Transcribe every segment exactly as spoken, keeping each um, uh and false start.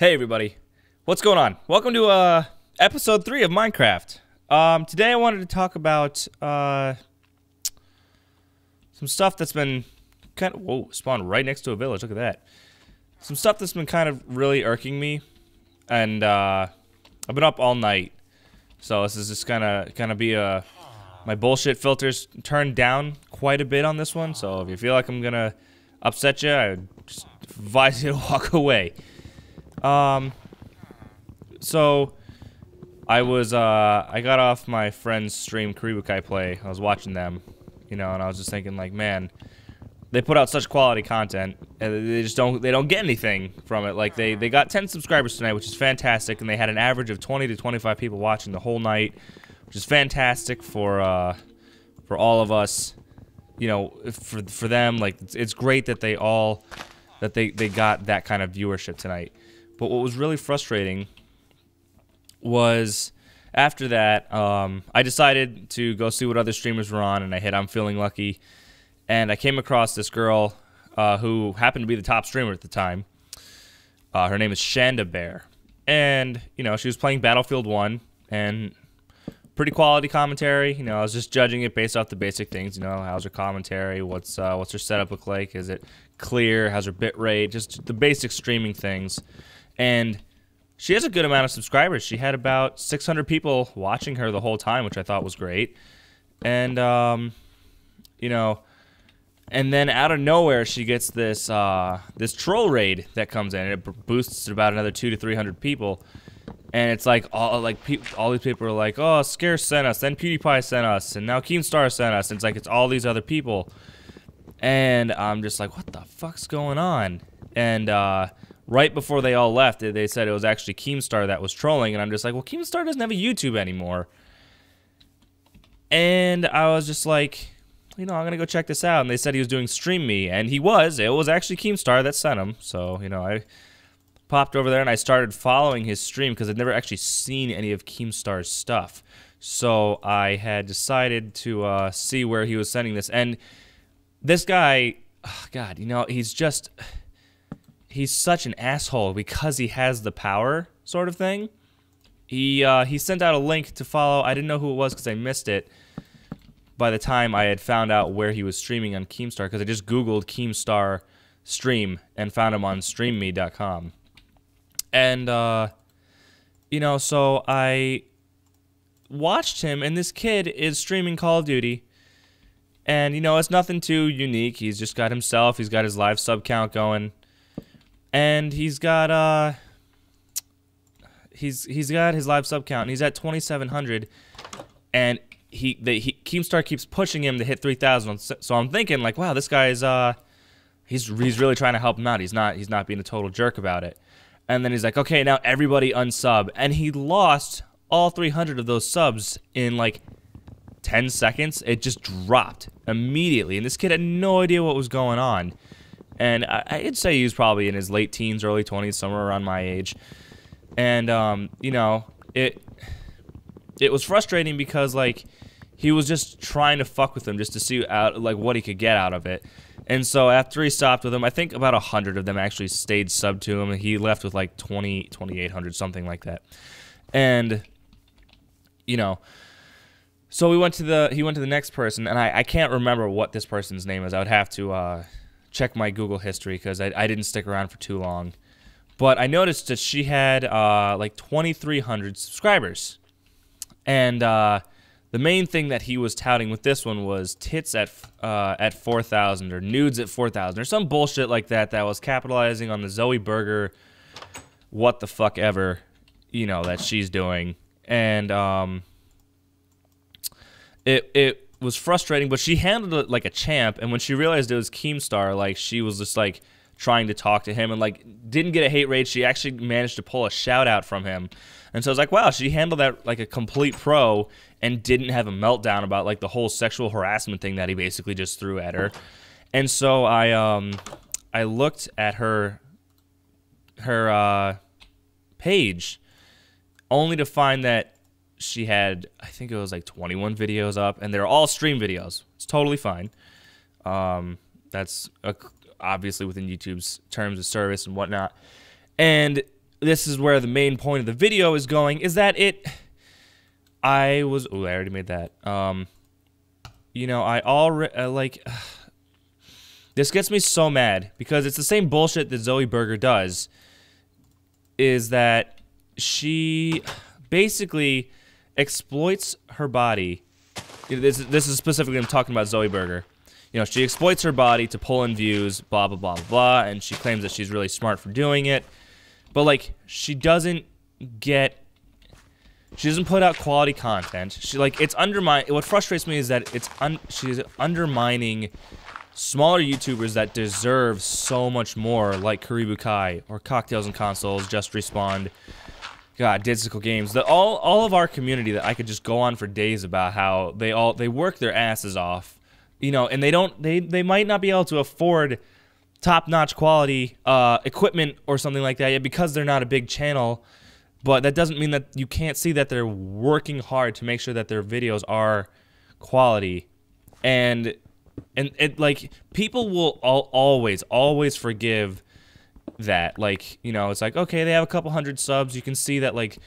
Hey everybody, what's going on? Welcome to uh, episode three of Minecraft. Um, today I wanted to talk about uh, some stuff that's been kind of, whoa, spawned right next to a village, look at that. Some stuff that's been kind of really irking me, and uh, I've been up all night, so this is just gonna, gonna be a, my bullshit filters turned down quite a bit on this one, so if you feel like I'm gonna upset you, I just advise you to walk away. Um, so, I was, uh, I got off my friend's stream, Karibu Kai Play. I was watching them, you know, and I was just thinking, like, man, they put out such quality content, and they just don't, they don't get anything from it. Like, they, they got ten subscribers tonight, which is fantastic, and they had an average of twenty to twenty-five people watching the whole night, which is fantastic for, uh, for all of us, you know, for, for them. Like, it's, it's great that they all, that they, they got that kind of viewership tonight. But what was really frustrating was after that, um, I decided to go see what other streamers were on, and I hit I'm Feeling Lucky, and I came across this girl uh, who happened to be the top streamer at the time. Uh, her name is Shanda Bear, and you know she was playing Battlefield one, and pretty quality commentary. You know, I was just judging it based off the basic things. You know, how's her commentary? What's uh, what's her setup look like? Is it clear? How's her bit rate? Just the basic streaming things. And she has a good amount of subscribers. She had about six hundred people watching her the whole time, which I thought was great. And, um, you know, and then out of nowhere, she gets this uh, this troll raid that comes in, and it boosts to about another two to three hundred people. And it's like, all like pe all these people are like, oh, Scarce sent us, then PewDiePie sent us, and now Keemstar sent us. And it's like, it's all these other people. And I'm just like, what the fuck's going on? And, uh... right before they all left, they said it was actually Keemstar that was trolling, and I'm just like, well, Keemstar doesn't have a YouTube anymore. And I was just like, you know, I'm gonna go check this out. And they said he was doing Stream Me, and he was. It was actually Keemstar that sent him. So, you know, I popped over there and I started following his stream because I'd never actually seen any of Keemstar's stuff. So I had decided to uh, see where he was sending this. And this guy, oh God, you know, he's just... he's such an asshole because he has the power, sort of thing. He uh, he sent out a link to follow. I didn't know who it was because I missed it by the time I had found out where he was streaming on Keemstar, because I just Googled Keemstar stream and found him on stream me dot com. And, uh, you know, so I watched him, and this kid is streaming Call of Duty. And, you know, it's nothing too unique. He's just got himself. He's got his live sub count going. And he's got uh, he's he's got his live sub count, and he's at twenty-seven hundred, and he the he, Keemstar keeps pushing him to hit three thousand. So I'm thinking like, wow, this guy's uh, he's he's really trying to help him out. He's not he's not being a total jerk about it. And then he's like, okay, now everybody unsub, and he lost all three hundred of those subs in like ten seconds. It just dropped immediately, and this kid had no idea what was going on. And I'd say he was probably in his late teens, early twenties, somewhere around my age. And, um, you know, it it was frustrating because, like, he was just trying to fuck with them just to see, out, like, what he could get out of it. And so after he stopped with them, I think about a hundred of them actually stayed sub to him. And he left with, like, twenty, twenty-eight hundred, something like that. And, you know... so we went to the, he went to the next person, and I, I can't remember what this person's name is. I would have to... Uh, check my Google history because I, I didn't stick around for too long. But I noticed that she had uh, like twenty-three hundred subscribers. And uh, the main thing that he was touting with this one was tits at uh, at four thousand or nudes at four thousand or some bullshit like that, that was capitalizing on the Zoie Burger, what the fuck ever, you know, that she's doing. And um, it... it was frustrating, but she handled it like a champ, and when she realized it was Keemstar, like, she was just, like, trying to talk to him, and, like, didn't get a hate raid. She actually managed to pull a shout-out from him, and so I was like, wow, she handled that like a complete pro, and didn't have a meltdown about, like, the whole sexual harassment thing that he basically just threw at her. And so I, um, I looked at her, her, uh, page, only to find that she had, I think it was like twenty-one videos up, and they're all stream videos. It's totally fine. Um, that's a, obviously within YouTube's terms of service and whatnot. And this is where the main point of the video is going, is that it, I was, oh, I already made that. Um, you know, I already, uh, like, uh, this gets me so mad, because it's the same bullshit that Zoie Burger does, is that she basically exploits her body. This, this is specifically, I'm talking about Zoie Burger. You know, she exploits her body to pull in views, blah, blah, blah, blah, blah, and she claims that she's really smart for doing it. But, like, she doesn't get... She doesn't put out quality content. She, like, it's undermine... What frustrates me is that it's un she's undermining smaller YouTubers that deserve so much more, like Karibu Kai, or Cocktails and Consoles, Just Respawned, God, Digital Games. The, all, all of our community that I could just go on for days about how they all... They work their asses off. You know, and they don't, they, they might not be able to afford top-notch quality uh, equipment or something like that yet because they're not a big channel, but that doesn't mean that you can't see that they're working hard to make sure that their videos are quality. And, and it, like, people will all, always, always forgive that. Like, you know, it's like, okay, they have a couple hundred subs, you can see that, like,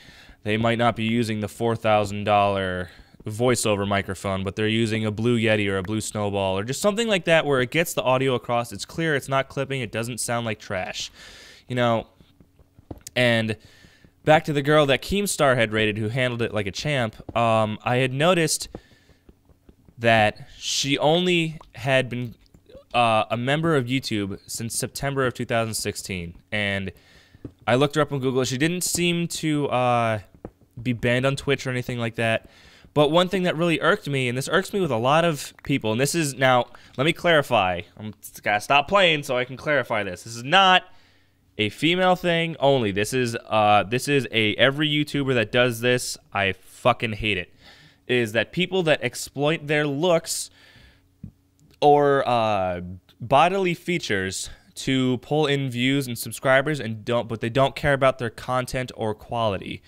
they might not be using the four thousand dollar... voiceover microphone, but they're using a Blue Yeti or a Blue Snowball or just something like that where it gets the audio across, it's clear, it's not clipping, it doesn't sound like trash, you know. And back to the girl that Keemstar had rated who handled it like a champ, um, I had noticed that she only had been uh, a member of YouTube since September of two thousand sixteen, and I looked her up on Google. She didn't seem to uh, be banned on Twitch or anything like that. But one thing that really irked me, and this irks me with a lot of people, and this is, now, let me clarify. I'm gotta stop playing so I can clarify this. This is not a female thing only. This is, uh, this is a, every YouTuber that does this, I fucking hate it, is that people that exploit their looks or uh, bodily features to pull in views and subscribers, and don't, but they don't care about their content or quality.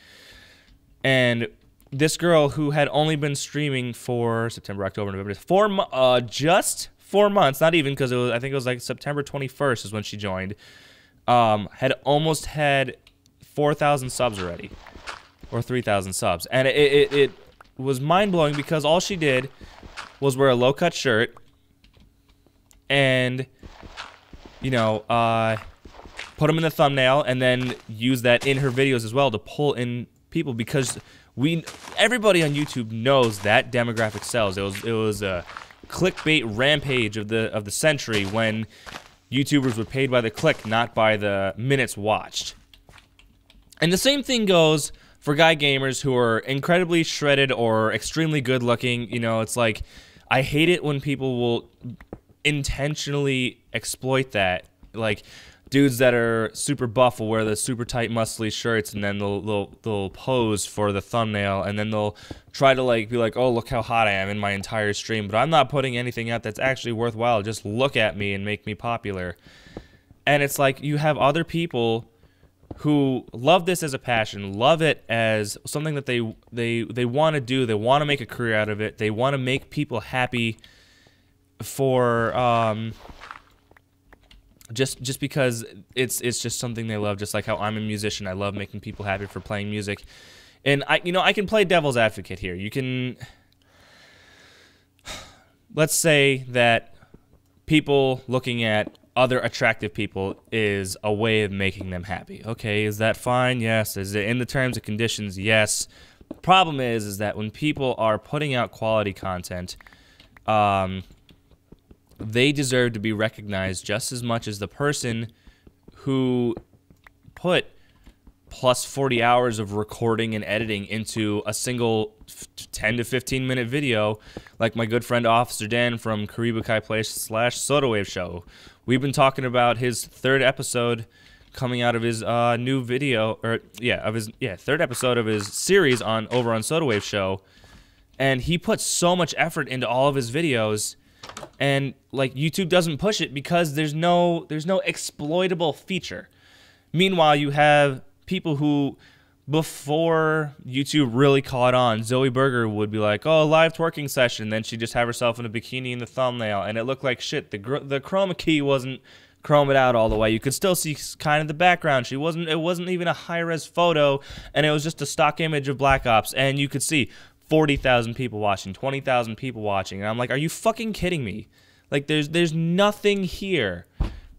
And this girl who had only been streaming for September, October, November, four, uh, just four months, not even, because it was, I think it was like September twenty-first is when she joined, um, had almost had four thousand subs already, or three thousand subs. And it, it, it was mind-blowing because all she did was wear a low-cut shirt and, you know, uh, put them in the thumbnail and then use that in her videos as well to pull in people, because we, everybody on YouTube knows that demographic sells. It was it was a clickbait rampage of the of the century when YouTubers were paid by the click, not by the minutes watched. And the same thing goes for guy gamers who are incredibly shredded or extremely good looking. You know, it's like, I hate it when people will intentionally exploit that. Like, dudes that are super buff will wear the super tight muscly shirts, and then they'll, they'll, they'll pose for the thumbnail, and then they'll try to, like, be like, oh, look how hot I am in my entire stream, but I'm not putting anything out that's actually worthwhile. Just look at me and make me popular. And it's like, you have other people who love this as a passion, love it as something that they, they, they want to do, they want to make a career out of it, they want to make people happy for... Um, Just, just because it's it's just something they love, just like how I'm a musician. I love making people happy for playing music, and I, you know, I can play devil's advocate here. You can, let's say that people looking at other attractive people is a way of making them happy. Okay, is that fine? Yes. Is it in the terms and conditions? Yes. The problem is, is that when people are putting out quality content, um. they deserve to be recognized just as much as the person who put plus forty hours of recording and editing into a single ten to fifteen minute video, like my good friend Officer Dan from Karibu Kai Play slash SodaWave Show. We've been talking about his third episode coming out of his uh, new video, or yeah, of his yeah third episode of his series on over on SodaWave Show, and he put so much effort into all of his videos. And like, YouTube doesn't push it because there's no there's no exploitable feature. Meanwhile, you have people who, before YouTube really caught on, Zoie Burger would be like, "Oh, live twerking session," then she'd just have herself in a bikini in the thumbnail, and it looked like shit. The gr the chroma key wasn't chrome it out all the way. You could still see kind of the background. She wasn't, it wasn't even a high-res photo, and it was just a stock image of Black Ops, and you could see forty thousand people watching, twenty thousand people watching, and I'm like, are you fucking kidding me? Like, there's there's nothing here,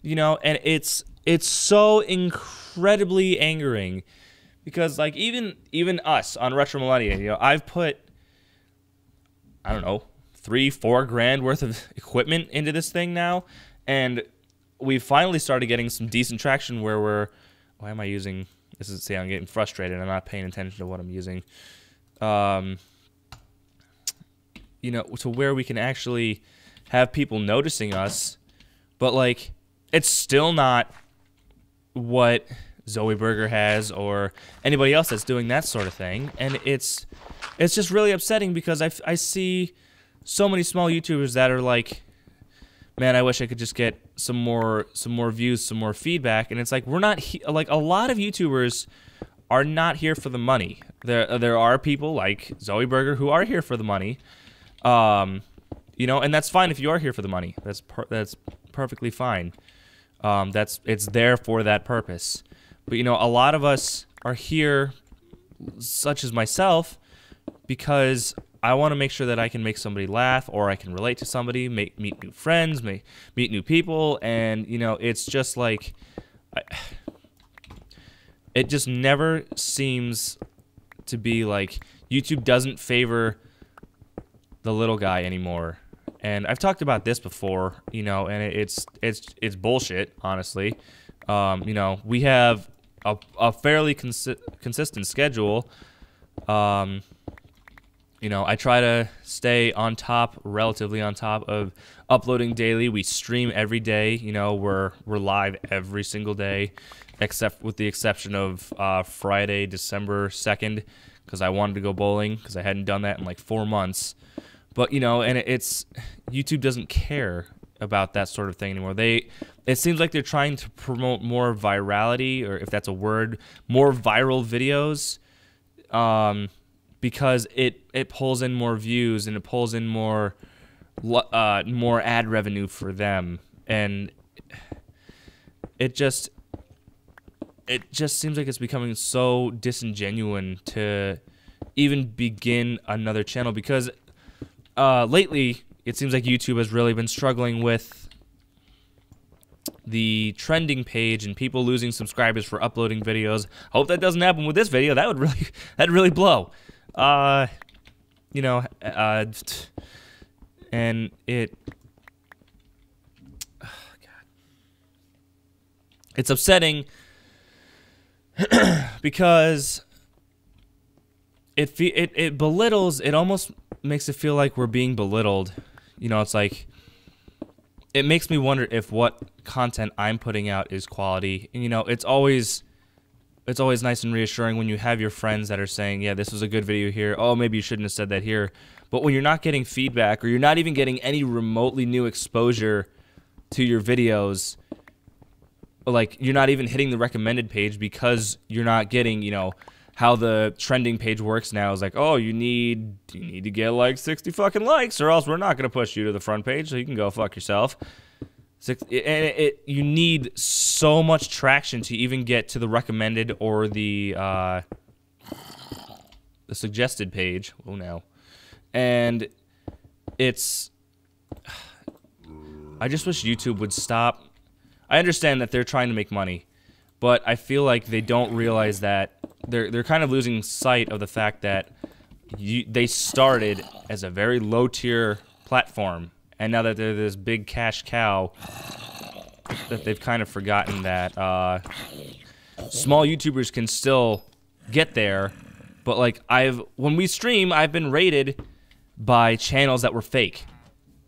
you know, and it's it's so incredibly angering, because like even even us on Retro Millennia, you know, I've put, I don't know, three four grand worth of equipment into this thing now, and we finally started getting some decent traction where we're, why am I using this? Is, see, I'm getting frustrated. I'm not paying attention to what I'm using. Um, you know, to where we can actually have people noticing us, but like it's still not what Zoie Burger has or anybody else that's doing that sort of thing, and it's it's just really upsetting, because I, I see so many small YouTubers that are like, man, I wish I could just get some more some more views, some more feedback, and it's like, we're not he like a lot of YouTubers are not here for the money. There there are people like Zoie Burger who are here for the money. Um, You know, and that's fine if you are here for the money. That's per that's perfectly fine. Um, that's it's there for that purpose. But you know, a lot of us are here, such as myself, because I want to make sure that I can make somebody laugh, or I can relate to somebody, make meet new friends, make, meet new people, and you know, it's just like, I, it just never seems to be like YouTube doesn't favor the little guy anymore. And I've talked about this before, you know, and it's it's it's bullshit, honestly. Um, you know, we have a, a fairly consi consistent schedule. Um, you know, I try to stay on top, relatively on top of uploading daily. We stream every day. You know, we're we're live every single day, except with the exception of uh, Friday, December second, because I wanted to go bowling because I hadn't done that in like four months. But you know, and it's YouTube doesn't care about that sort of thing anymore. They, it seems like they're trying to promote more virality, or if that's a word, more viral videos, um, because it it pulls in more views and it pulls in more uh, more ad revenue for them, and it just it just seems like it's becoming so disingenuous to even begin another channel, because Uh, lately, it seems like YouTube has really been struggling with the trending page and people losing subscribers for uploading videos. I hope that doesn't happen with this video. That would really, that'd really blow. Uh, you know, uh, and it, oh God, it's upsetting because it it it belittles. It almost makes it feel like we're being belittled. You know, it's like, it makes me wonder if what content I'm putting out is quality. And you know, it's always it's always nice and reassuring when you have your friends that are saying, yeah, this was a good video here, oh, maybe you shouldn't have said that here. But when you're not getting feedback, or you're not even getting any remotely new exposure to your videos, like you're not even hitting the recommended page because you're not getting, you know, how the trending page works now is like, oh, you need you need to get like sixty fucking likes, or else we're not gonna push you to the front page, so you can go fuck yourself. Six, it, it, it, you need so much traction to even get to the recommended or the uh, the suggested page. Oh no, and it's, I just wish YouTube would stop. I understand that they're trying to make money, but I feel like they don't realize that they're they're kind of losing sight of the fact that you, they started as a very low tier platform, and now that they're this big cash cow, that they've kind of forgotten that uh, small YouTubers can still get there. But like I've when we stream, I've been rated by channels that were fake,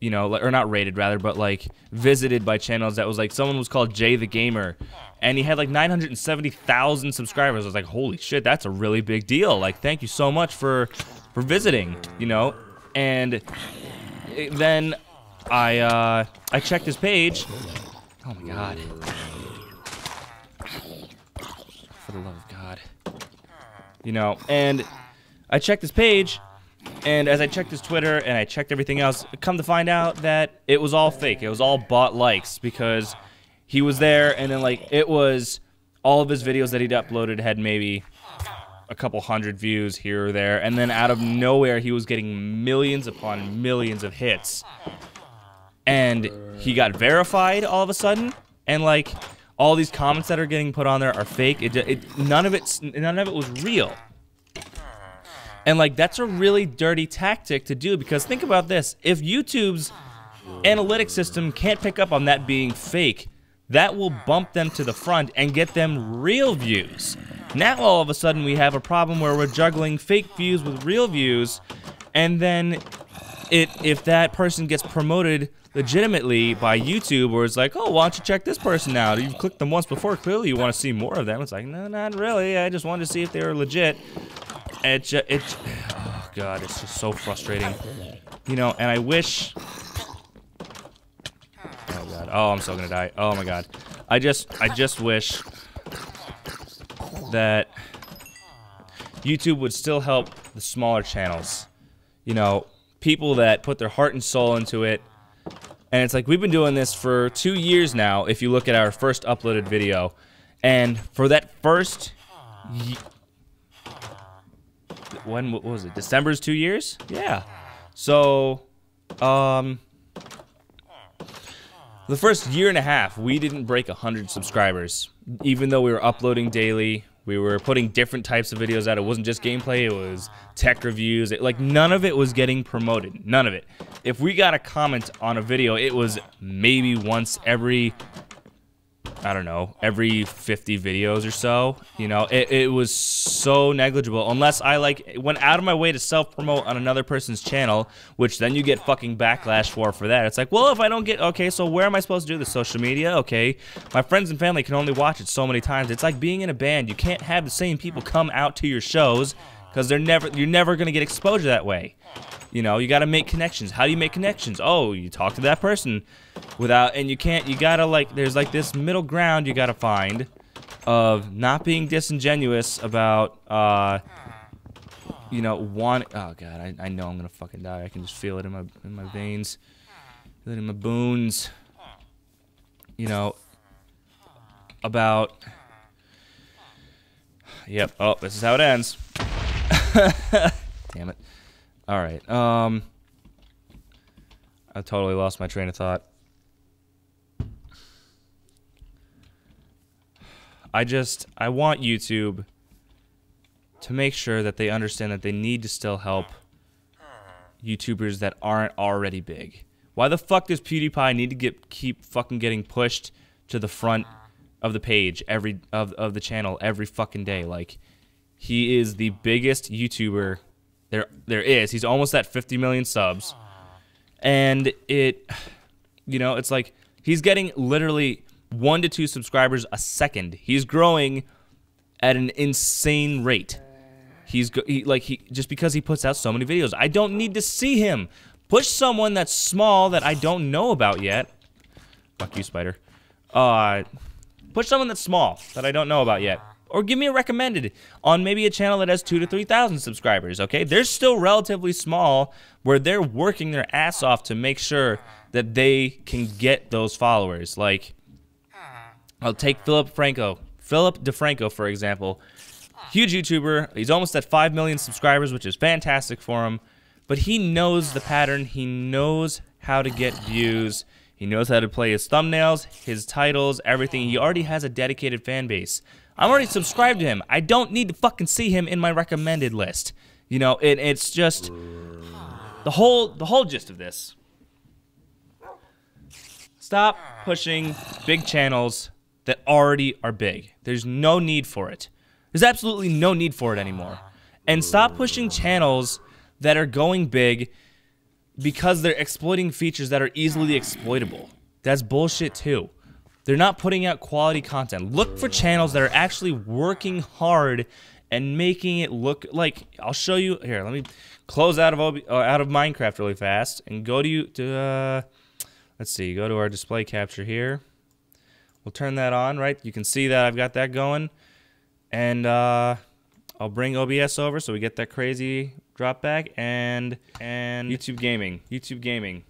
you know, or not rated rather, but like visited by channels that was like, someone was called Jay the Gamer, and he had like nine hundred seventy thousand subscribers. I was like, holy shit, that's a really big deal. Like, thank you so much for for visiting, you know. And then I uh, I checked his page. Oh my God! For the love of God, you know. And I checked his page. And as I checked his Twitter and I checked everything else, come to find out that it was all fake. It was all bot likes, because he was there, and then like it was all of his videos that he'd uploaded had maybe a couple hundred views here or there, and then out of nowhere he was getting millions upon millions of hits, and he got verified all of a sudden, and like all these comments that are getting put on there are fake. It, it none of it's none of it was real. And like that's a really dirty tactic to do, because think about this: if YouTube's analytics system can't pick up on that being fake, that will bump them to the front and get them real views. Now all of a sudden we have a problem where we're juggling fake views with real views, and then it if that person gets promoted legitimately by YouTube, or it's like, oh, why don't you check this person out? You've clicked them once before, clearly you want to see more of them. It's like, no, not really, I just wanted to see if they were legit. It just, it, oh God, it's just so frustrating. You know, and I wish... Oh God, oh, I'm so gonna die. Oh my God. I just, I just wish that YouTube would still help the smaller channels. You know, people that put their heart and soul into it. And it's like, we've been doing this for two years now, if you look at our first uploaded video. And for that first... When what was it? December's two years? Yeah. So, um, the first year and a half, we didn't break a hundred subscribers, even though we were uploading daily. We were putting different types of videos out. It wasn't just gameplay. It was tech reviews. It, like none of it was getting promoted. None of it. If we got a comment on a video, it was maybe once every, I don't know, every fifty videos or so. You know, it, it was so negligible, unless I like went out of my way to self-promote on another person's channel, which then you get fucking backlash for for that. It's like, well, if I don't get, okay, so where am I supposed to do this? Social media? Okay, my friends and family can only watch it so many times. It's like being in a band. You can't have the same people come out to your shows, because they're never, you're never gonna get exposure that way. You know, you gotta make connections. How do you make connections? Oh, you talk to that person without, and you can't, you gotta like, there's like this middle ground you gotta find of not being disingenuous about, uh, you know, want, oh God, I, I know I'm gonna fucking die. I can just feel it in my, in my veins, feel it in my bones, you know, about, yep, oh, this is how it ends. Damn it. All right. Um, I totally lost my train of thought. I just, I want YouTube to make sure that they understand that they need to still help YouTubers that aren't already big. Why the fuck does PewDiePie need to get keep fucking getting pushed to the front of the page every of of the channel every fucking day? Like, he is the biggest YouTuber there there is. He's almost at fifty million subs, and it, you know, it's like he's getting literally one to two subscribers a second. He's growing at an insane rate. He's he, like he just because he puts out so many videos. I don't need to see him push someone that's small that I don't know about yet. Fuck you, spider. Uh, push someone that's small that I don't know about yet. Or give me a recommended on maybe a channel that has two to three thousand subscribers. Okay, they're still relatively small, where they're working their ass off to make sure that they can get those followers. Like, I'll take Philip DeFranco, Philip DeFranco for example, huge YouTuber. He's almost at five million subscribers, which is fantastic for him. But he knows the pattern. He knows how to get views. He knows how to play his thumbnails, his titles, everything. He already has a dedicated fan base. I'm already subscribed to him. I don't need to fucking see him in my recommended list. You know, it, it's just the whole the whole gist of this. Stop pushing big channels that already are big. There's no need for it. There's absolutely no need for it anymore. And stop pushing channels that are going big because they're exploiting features that are easily exploitable. That's bullshit too. They're not putting out quality content. Look for channels that are actually working hard and making it look like. I'll show you here. Let me close out of O B, uh, out of Minecraft really fast and go to you to. Uh, let's see. Go to our display capture here. We'll turn that on. Right, you can see that I've got that going, and uh, I'll bring O B S over so we get that crazy drop back and and YouTube gaming. YouTube gaming.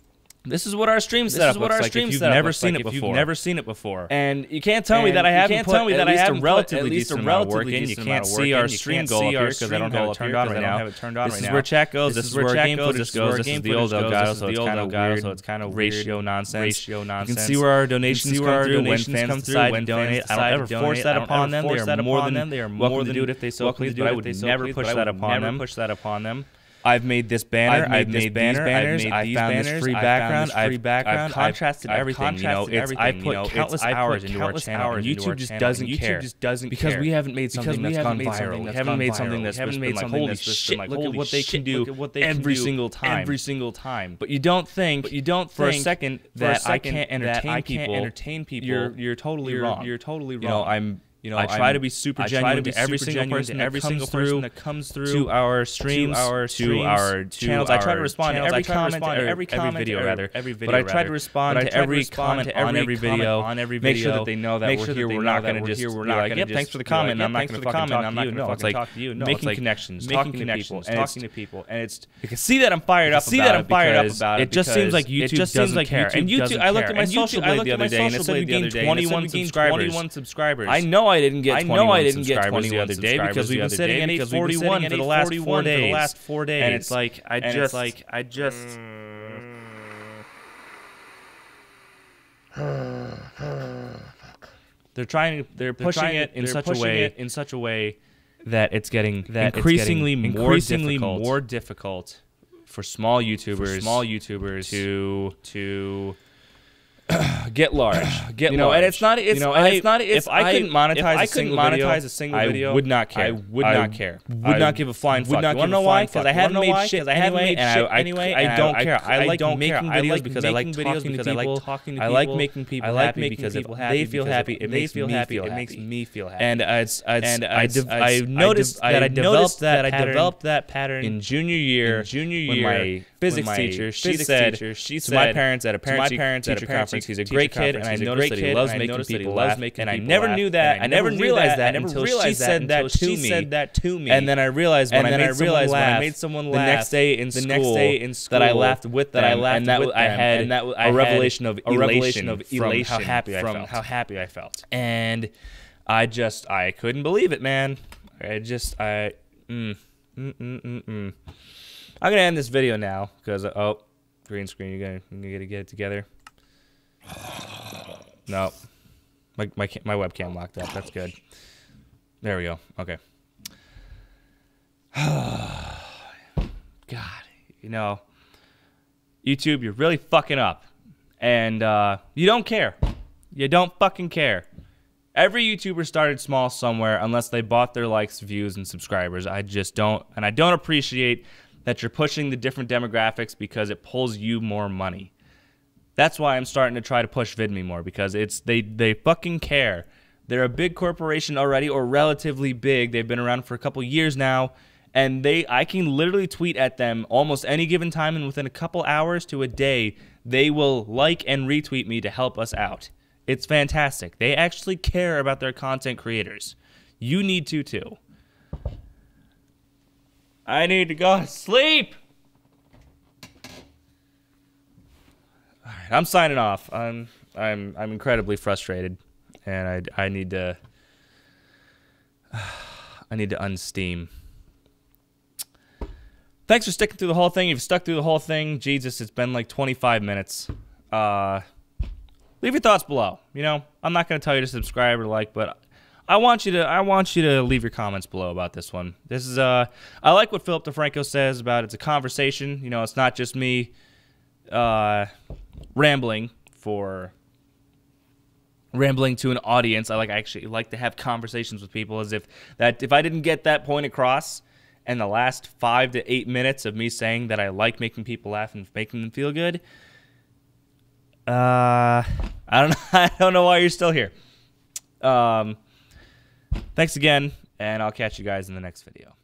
This is what our stream setup looks like. If you've never seen it before, never seen it before, and you can't tell me that I haven't put at least a relatively decent amount of work in. You can't see our stream go up here because I don't have it turned on right now. This is where chat goes. This is where game footage goes. This is the old Elgato, so it's kind of weird. So it's kind of ratio nonsense. You can see where our donations come through, when fans decide to donate. I don't ever force that upon them. They are more than welcome to do it if they so please. But I would never push that upon them. Push that upon them. I've made this banner. I've made, I've made these banner, banners. I've made these found banners. This free background. I've, I've, background. I've contrasted I've, everything. I've contrasted you know, everything. I put you know, countless hours into our channel. And YouTube just doesn't care. YouTube just doesn't because care. we haven't made something because that's gone viral. We haven't made something that's been like, holy shit! Look at what they can do every single time. Every single time. But you don't think, but you don't for a second that I can't entertain people. You're you're totally wrong. You're totally wrong. You know I'm. You know, I try I'm, to be super I genuine to, be to every single person, to every single person that comes through to our streams, to our, streams, to our to channels. Our I try to respond channels. to every comment, to every, every comment, every video, rather. Every video, but I try to respond to every comment on every video. On every video, make sure that they know that we're here. We're not going to just be like, "Yep, thanks for the comment." I'm not going to comment. I'm not going to fucking talk to you. No, making connections, talking to people, talking to people, and it's you can see that I'm fired up. See that I'm fired up about it. It just seems like YouTube doesn't care. And YouTube, I looked at my Social Blade the other day, and it said we gained twenty-one subscribers. twenty-one subscribers. I know. I didn't get. I know I didn't get twenty-one the other day because we've been sitting at eight forty-one for the last four days. For the last four days, and it's like I and just, it's like I just. they're trying. They're pushing they're trying, it in such a way. In such a way that it's getting that increasingly it's getting more increasingly difficult more difficult for small YouTubers, for small YouTubers to to. get large, get you know, large. And it's not. It's, you know, and I, it's not. It's, if I couldn't monetize, I, a, I couldn't monetize video, a single video. I would not care. I would I not care. Would I not give a flying fuck. Would not give a flying fuck. Because I haven't made shit. I haven't made shit anyway. I don't care. I like making videos because I like talking to people. I like making people happy because if they feel happy, it makes me feel happy. It makes me feel happy. And it's and I noticed that I developed that I developed that pattern in junior year. Junior year. Physics teacher, she physics said, teacher, she said to my parents at a parent teacher conference, he's a great kid, and I noticed that he loves making people laugh, and I never knew that, I never realized that until she said that to me, and then I realized when I made someone laugh the next day in school that I laughed with them, and that I had a revelation of elation from how happy I felt, how happy I felt, and I just, I couldn't believe it, man, I just, I, mm, mm, mm, mm, mm. I'm gonna end this video now because uh, oh, green screen. You're gonna you're gonna get it together. No, my my my webcam locked up. That's good. There we go. Okay. God, you know, YouTube, you're really fucking up, and uh, you don't care. You don't fucking care. Every YouTuber started small somewhere, unless they bought their likes, views, and subscribers. I just don't, and I don't appreciate that you're pushing the different demographics because it pulls you more money. That's why I'm starting to try to push VidMe more, because it's they they fucking care. They're a big corporation already, or relatively big. They've been around for a couple years now, and they I can literally tweet at them almost any given time, and within a couple hours to a day, they will like and retweet me to help us out. It's fantastic. They actually care about their content creators. You need to too. I need to go to sleep. All right, I'm signing off. I'm I'm I'm incredibly frustrated, and I I need to I need to unsteam. Thanks for sticking through the whole thing. You've stuck through the whole thing. Jesus, it's been like twenty-five minutes. Uh, leave your thoughts below. You know, I'm not gonna tell you to subscribe or like, but I want you to I want you to leave your comments below about this one. This is uh I like what Philip DeFranco says about it's a conversation. You know, it's not just me uh rambling for rambling to an audience. I like I actually like to have conversations with people, as if that if I didn't get that point across in the last five to eight minutes of me saying that I like making people laugh and making them feel good. Uh I don't know I don't know why you're still here. Um Thanks again, and I'll catch you guys in the next video.